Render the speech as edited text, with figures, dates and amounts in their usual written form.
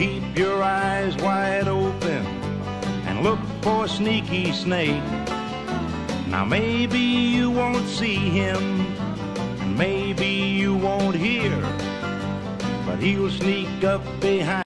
Keep your eyes wide open and look for a sneaky snake. Now maybe you won't see him, and maybe you won't hear, but he'll sneak up behind.